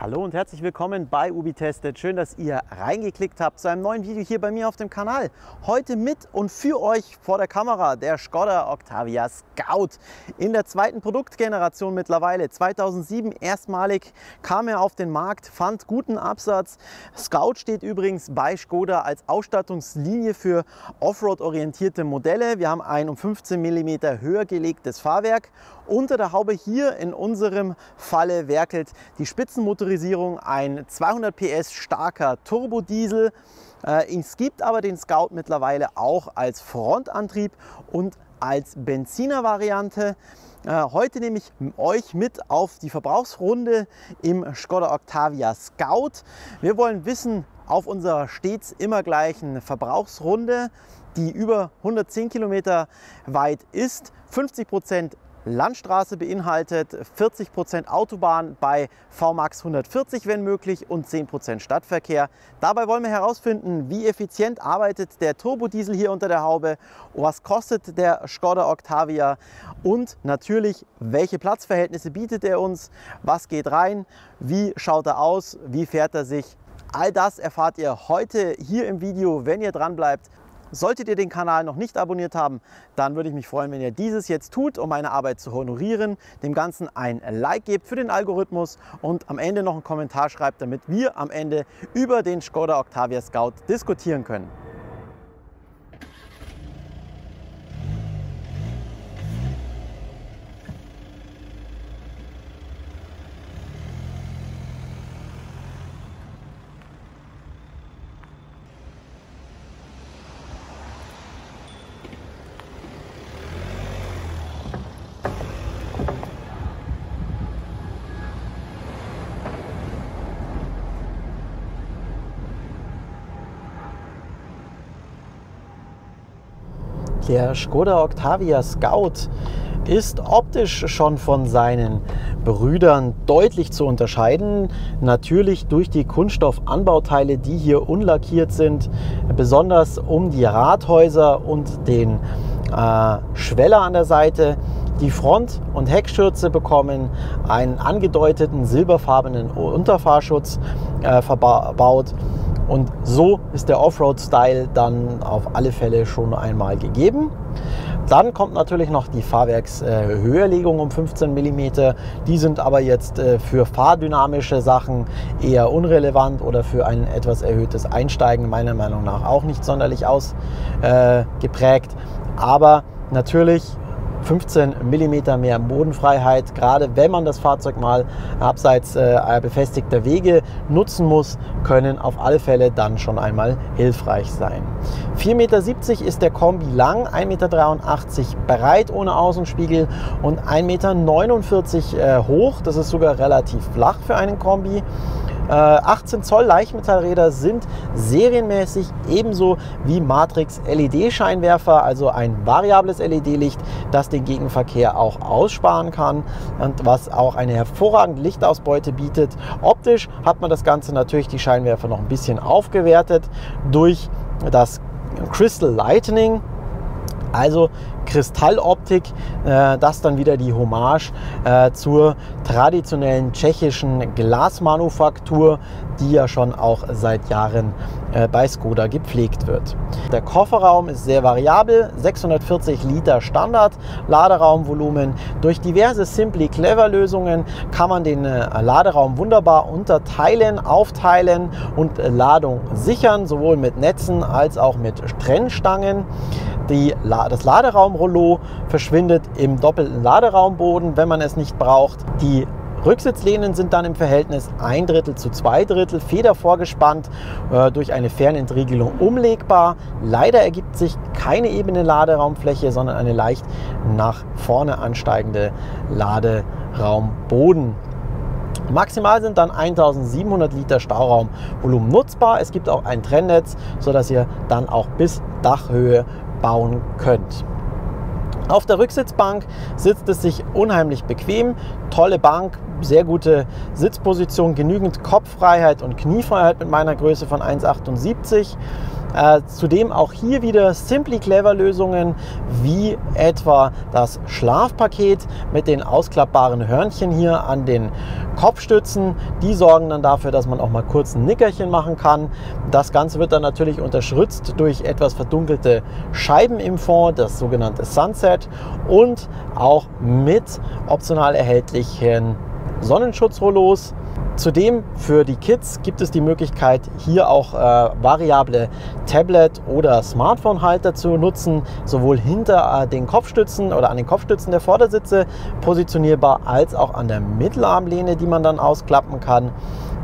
Hallo und herzlich willkommen bei Ubi-testet. Schön, dass ihr reingeklickt habt zu einem neuen Video hier bei mir auf dem Kanal. Heute mit und für euch vor der Kamera der Skoda Octavia Scout. In der zweiten Produktgeneration mittlerweile. 2007 erstmalig kam er auf den Markt, fand guten Absatz. Scout steht übrigens bei Skoda als Ausstattungslinie für Offroad-orientierte Modelle. Wir haben ein um 15 mm höher gelegtes Fahrwerk. Unter der Haube hier in unserem Falle werkelt die Spitzenmotorisierung. Ein 200 PS starker Turbodiesel. Es gibt aber den Scout mittlerweile auch als Frontantrieb und als Benziner-Variante. Heute nehme ich euch mit auf die Verbrauchsrunde im Skoda Octavia Scout. Wir wollen wissen, auf unserer stets immer gleichen Verbrauchsrunde, die über 110 Kilometer weit ist, 50% Landstraße beinhaltet, 40% Autobahn bei Vmax 140, wenn möglich, und 10% Stadtverkehr. Dabei wollen wir herausfinden, wie effizient arbeitet der Turbodiesel hier unter der Haube, was kostet der Skoda Octavia und natürlich, welche Platzverhältnisse bietet er uns, was geht rein, wie schaut er aus, wie fährt er sich. All das erfahrt ihr heute hier im Video, wenn ihr dran bleibt. Solltet ihr den Kanal noch nicht abonniert haben, dann würde ich mich freuen, wenn ihr dieses jetzt tut, um meine Arbeit zu honorieren, dem Ganzen ein Like gebt für den Algorithmus und am Ende noch einen Kommentar schreibt, damit wir am Ende über den Skoda Octavia Scout diskutieren können. Der Skoda Octavia Scout ist optisch schon von seinen Brüdern deutlich zu unterscheiden. Natürlich durch die Kunststoffanbauteile, die hier unlackiert sind, besonders um die Radhäuser und den Schweller an der Seite. Die Front- und Heckschürze bekommen einen angedeuteten silberfarbenen Unterfahrschutz verbaut. Und so ist der Offroad-Style dann auf alle Fälle schon einmal gegeben. Dann kommt natürlich noch die Fahrwerkshöherlegung um 15 mm. Die sind aber jetzt für fahrdynamische Sachen eher unrelevant oder für ein etwas erhöhtes Einsteigen meiner Meinung nach auch nicht sonderlich ausgeprägt. Aber natürlich 15 mm mehr Bodenfreiheit, gerade wenn man das Fahrzeug mal abseits befestigter Wege nutzen muss, können auf alle Fälle dann schon einmal hilfreich sein. 4,70 Meter ist der Kombi lang, 1,83 Meter breit ohne Außenspiegel und 1,49 Meter hoch. Das ist sogar relativ flach für einen Kombi. 18 Zoll Leichtmetallräder sind serienmäßig, ebenso wie Matrix LED Scheinwerfer, also ein variables LED-Licht, das den Gegenverkehr auch aussparen kann und was auch eine hervorragende Lichtausbeute bietet. Optisch hat man das Ganze natürlich die Scheinwerfer noch ein bisschen aufgewertet durch das Crystal Lightning. Also Kristalloptik, das dann wieder die Hommage zur traditionellen tschechischen Glasmanufaktur, die ja schon auch seit Jahren bei Skoda gepflegt wird. Der Kofferraum ist sehr variabel, 640 Liter Standard, Laderaumvolumen. Durch diverse Simply Clever Lösungen kann man den Laderaum wunderbar unterteilen, aufteilen und Ladung sichern, sowohl mit Netzen als auch mit Trennstangen. Das Laderaumrollo verschwindet im doppelten Laderaumboden, wenn man es nicht braucht. Die Rücksitzlehnen sind dann im Verhältnis 1/3 zu 2/3, federvorgespannt, durch eine Fernentriegelung umlegbar. Leider ergibt sich keine ebene Laderaumfläche, sondern eine leicht nach vorne ansteigende Laderaumboden. Maximal sind dann 1700 Liter Stauraumvolumen nutzbar. Es gibt auch ein Trennnetz, sodass ihr dann auch bis Dachhöhe bauen könnt. Auf der Rücksitzbank sitzt es sich unheimlich bequem. Tolle Bank, sehr gute Sitzposition, genügend Kopffreiheit und Kniefreiheit mit meiner Größe von 1,78. Zudem auch hier wieder Simply Clever Lösungen wie etwa das Schlafpaket mit den ausklappbaren Hörnchen hier an den Kopfstützen. Die sorgen dann dafür, dass man auch mal kurz ein Nickerchen machen kann. Das Ganze wird dann natürlich unterstützt durch etwas verdunkelte Scheiben im Fond, das sogenannte Sunset, und auch mit optional erhältlichen Sonnenschutzrollos. Zudem für die Kids gibt es die Möglichkeit, hier auch variable Tablet- oder Smartphone-Halter zu nutzen, sowohl hinter den Kopfstützen oder an den Kopfstützen der Vordersitze positionierbar, als auch an der Mittelarmlehne, die man dann ausklappen kann.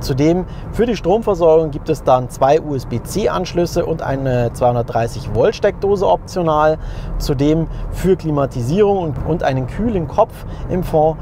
Zudem für die Stromversorgung gibt es dann 2 USB-C-Anschlüsse und eine 230-Volt-Steckdose optional. Zudem für Klimatisierung und einen kühlen Kopf im Fond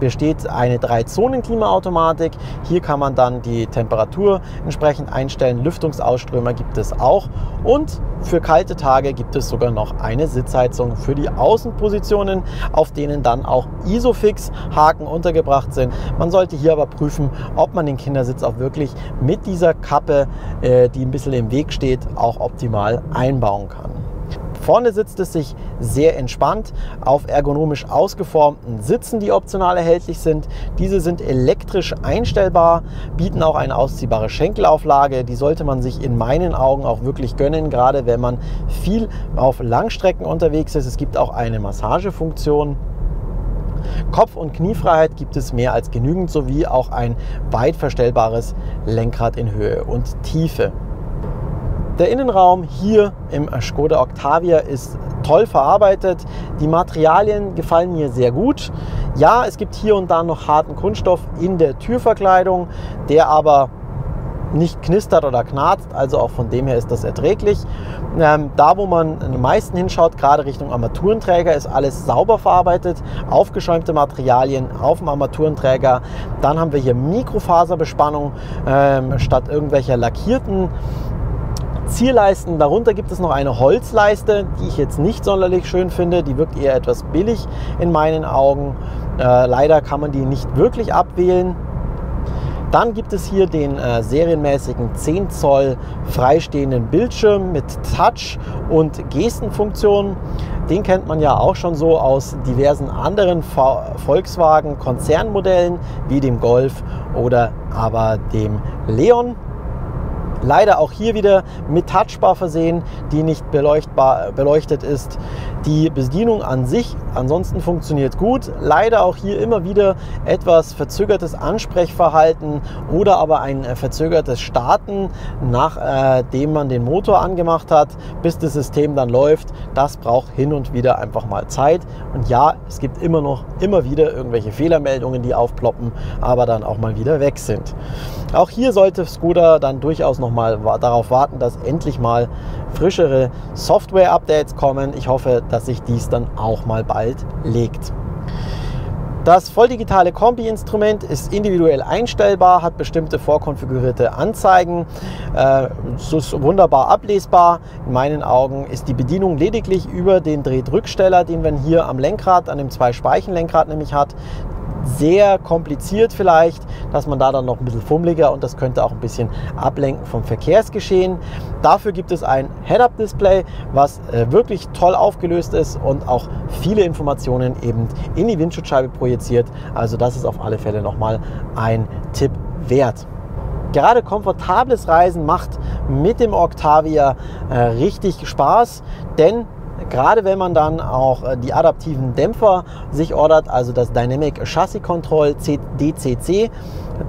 besteht eine 3-Zonen-Klimaautomatik. Hier kann man dann die Temperatur entsprechend einstellen. Lüftungsausströmer gibt es auch. Und für kalte Tage gibt es sogar noch eine Sitzheizung für die Außenpositionen, auf denen dann auch Isofix-Haken untergebracht sind. Man sollte hier aber prüfen, ob man den Kindersitz auch wirklich mit dieser Kappe, die ein bisschen im Weg steht, auch optimal einbauen kann. Vorne sitzt es sich sehr entspannt auf ergonomisch ausgeformten Sitzen, die optional erhältlich sind. Diese sind elektrisch einstellbar, bieten auch eine ausziehbare Schenkelauflage. Die sollte man sich in meinen Augen auch wirklich gönnen, gerade wenn man viel auf Langstrecken unterwegs ist. Es gibt auch eine Massagefunktion. Kopf- und Kniefreiheit gibt es mehr als genügend, sowie auch ein weit verstellbares Lenkrad in Höhe und Tiefe. Der Innenraum hier im Skoda Octavia ist toll verarbeitet. Die Materialien gefallen mir sehr gut. Ja, es gibt hier und da noch harten Kunststoff in der Türverkleidung, der aber nicht knistert oder knarzt, also auch von dem her ist das erträglich. Da, wo man am meisten hinschaut, gerade Richtung Armaturenträger, ist alles sauber verarbeitet, aufgeschäumte Materialien auf dem Armaturenträger. Dann haben wir hier Mikrofaserbespannung statt irgendwelcher lackierten Zierleisten. Darunter gibt es noch eine Holzleiste, die ich jetzt nicht sonderlich schön finde. Die wirkt eher etwas billig in meinen Augen. Leider kann man die nicht wirklich abwählen. Dann gibt es hier den serienmäßigen 10 Zoll freistehenden Bildschirm mit Touch- und Gestenfunktion. Den kennt man ja auch schon so aus diversen anderen Volkswagen-Konzernmodellen wie dem Golf oder aber dem Leon. Leider auch hier wieder mit Touchbar versehen, die nicht beleuchtet ist. Die Bedienung an sich ansonsten funktioniert gut. Leider auch hier immer wieder etwas verzögertes Ansprechverhalten oder aber ein verzögertes Starten, nachdem man den Motor angemacht hat, bis das System dann läuft. Das braucht hin und wieder einfach mal Zeit. Und ja, es gibt immer wieder irgendwelche Fehlermeldungen, die aufploppen, aber dann auch mal wieder weg sind. Auch hier sollte Skoda dann durchaus noch mal darauf warten, dass endlich mal frischere Software-Updates kommen. Ich hoffe, dass sich dies dann auch mal bald legt. Das volldigitale Kombi-Instrument ist individuell einstellbar, hat bestimmte vorkonfigurierte Anzeigen. Es ist wunderbar ablesbar. In meinen Augen ist die Bedienung lediglich über den Drehdrücksteller, den man hier am Lenkrad, an dem 2-Speichen-Lenkrad nämlich hat, sehr kompliziert vielleicht, dass man da dann noch ein bisschen fummeliger, und das könnte auch ein bisschen ablenken vom Verkehrsgeschehen. Dafür gibt es ein Head-Up-Display, was wirklich toll aufgelöst ist und auch viele Informationen eben in die Windschutzscheibe projiziert. Also das ist auf alle Fälle nochmal ein Tipp wert. Gerade komfortables Reisen macht mit dem Octavia richtig Spaß, denn gerade wenn man dann auch die adaptiven Dämpfer sich ordert, also das Dynamic Chassis Control DCC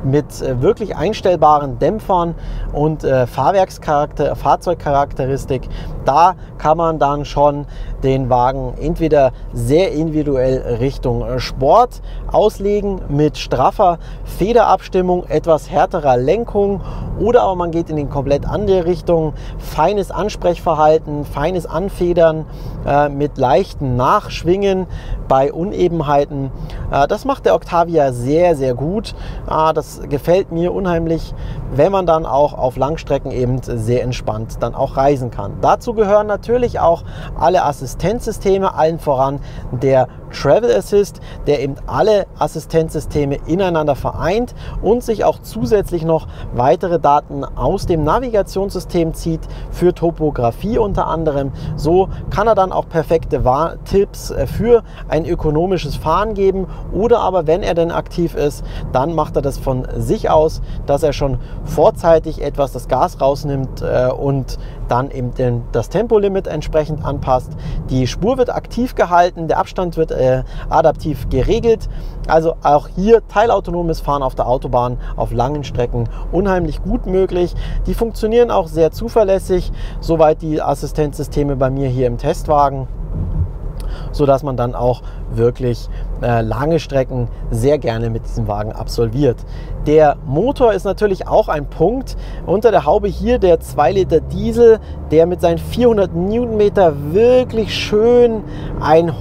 mit wirklich einstellbaren Dämpfern und Fahrzeugcharakteristik, da kann man dann schon den Wagen entweder sehr individuell Richtung Sport auslegen mit straffer Federabstimmung, etwas härterer Lenkung, oder aber man geht in den komplett andere Richtung, feines Ansprechverhalten, feines Anfedern mit leichten Nachschwingen bei Unebenheiten. Das macht der Octavia sehr, sehr gut. Das gefällt mir unheimlich, wenn man dann auch auf Langstrecken eben sehr entspannt dann auch reisen kann. Dazu gehören natürlich auch alle Assistenzsysteme, allen voran der Travel Assist, der eben alle Assistenzsysteme ineinander vereint und sich auch zusätzlich noch weitere Daten aus dem Navigationssystem zieht, für Topografie unter anderem. So kann er dann auch perfekte Tipps für ein ökonomisches Fahren geben, oder aber wenn er denn aktiv ist, dann macht er das von sich aus, dass er schon vorzeitig etwas das Gas rausnimmt und dann eben das Tempolimit entsprechend anpasst. Die Spur wird aktiv gehalten, der Abstand wird adaptiv geregelt. Also auch hier teilautonomes Fahren auf der Autobahn auf langen Strecken unheimlich gut möglich. Die funktionieren auch sehr zuverlässig, soweit die Assistenzsysteme bei mir hier im Testwagen, sodass man dann auch wirklich lange Strecken sehr gerne mit diesem Wagen absolviert. Der Motor ist natürlich auch ein Punkt. Unter der Haube hier der 2 Liter Diesel, der mit seinen 400 Newtonmeter wirklich schön ein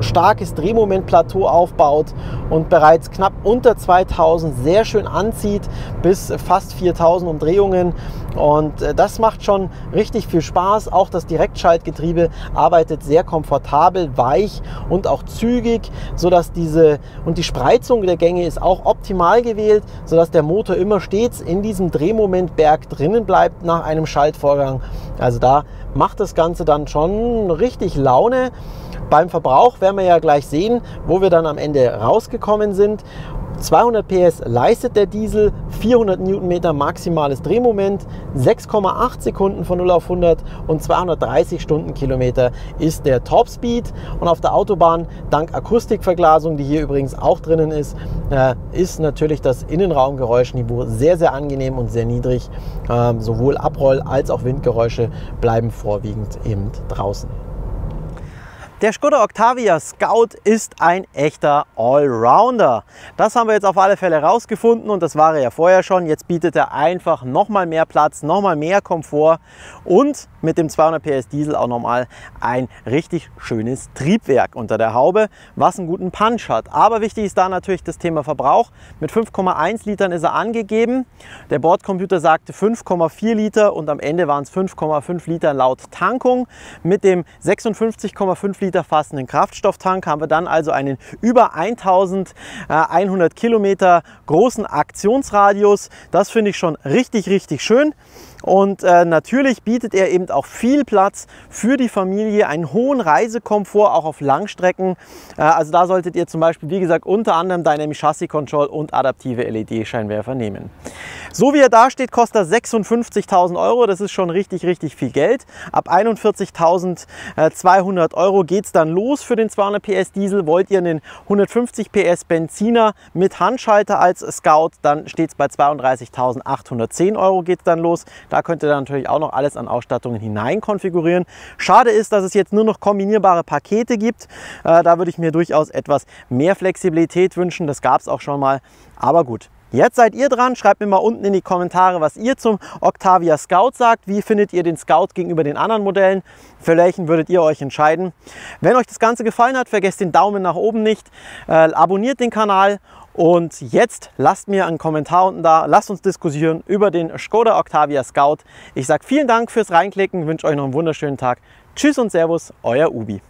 starkes Drehmomentplateau aufbaut und bereits knapp unter 2000 sehr schön anzieht, bis fast 4000 Umdrehungen. Und das macht schon richtig viel Spaß. Auch das Direktschaltgetriebe arbeitet sehr komfortabel, weich und auch zügig, sodass die Spreizung der Gänge ist auch optimal gewählt, sodass der Motor immer stets in diesem Drehmomentberg drinnen bleibt nach einem Schaltvorgang. Also da macht das Ganze dann schon richtig Laune. Beim Verbrauch werden wir ja gleich sehen, wo wir dann am Ende rausgekommen sind. 200 PS leistet der Diesel, 400 Newtonmeter maximales Drehmoment, 6,8 Sekunden von 0 auf 100 und 230 Stundenkilometer ist der Topspeed. Und auf der Autobahn, dank Akustikverglasung, die hier übrigens auch drinnen ist, ist natürlich das Innenraumgeräuschniveau sehr, sehr angenehm und sehr niedrig. Sowohl Abroll- als auch Windgeräusche bleiben vorwiegend eben draußen. Der Skoda Octavia Scout ist ein echter Allrounder. Das haben wir jetzt auf alle Fälle rausgefunden, und das war er ja vorher schon. Jetzt bietet er einfach nochmal mehr Platz, nochmal mehr Komfort und mit dem 200 PS Diesel auch nochmal ein richtig schönes Triebwerk unter der Haube, was einen guten Punch hat. Aber wichtig ist da natürlich das Thema Verbrauch. Mit 5,1 Litern ist er angegeben. Der Bordcomputer sagte 5,4 Liter und am Ende waren es 5,5 Liter laut Tankung. Mit dem 56,5 Liter fassenden Kraftstofftank haben wir dann also einen über 1100 Kilometer großen Aktionsradius. Das finde ich schon richtig, richtig schön. Und natürlich bietet er eben auch viel Platz für die Familie, einen hohen Reisekomfort, auch auf Langstrecken. Also da solltet ihr zum Beispiel, wie gesagt, unter anderem Dynamic Chassis Control und adaptive LED-Scheinwerfer nehmen. So wie er da steht, kostet er 56.000 Euro. Das ist schon richtig, richtig viel Geld. Ab 41.200 Euro geht es dann los für den 200 PS Diesel. Wollt ihr einen 150 PS Benziner mit Handschalter als Scout, dann steht es bei 32.810 Euro geht es dann los. Da könnt ihr dann natürlich auch noch alles an Ausstattungen hinein konfigurieren. Schade ist, dass es jetzt nur noch kombinierbare Pakete gibt. Da würde ich mir durchaus etwas mehr Flexibilität wünschen. Das gab es auch schon mal. Aber gut, jetzt seid ihr dran. Schreibt mir mal unten in die Kommentare, was ihr zum Octavia Scout sagt. Wie findet ihr den Scout gegenüber den anderen Modellen? Für welchen würdet ihr euch entscheiden? Wenn euch das Ganze gefallen hat, vergesst den Daumen nach oben nicht. Abonniert den Kanal. Und jetzt lasst mir einen Kommentar unten da, lasst uns diskutieren über den Skoda Octavia Scout. Ich sage vielen Dank fürs Reinklicken, wünsche euch noch einen wunderschönen Tag. Tschüss und Servus, euer Ubi.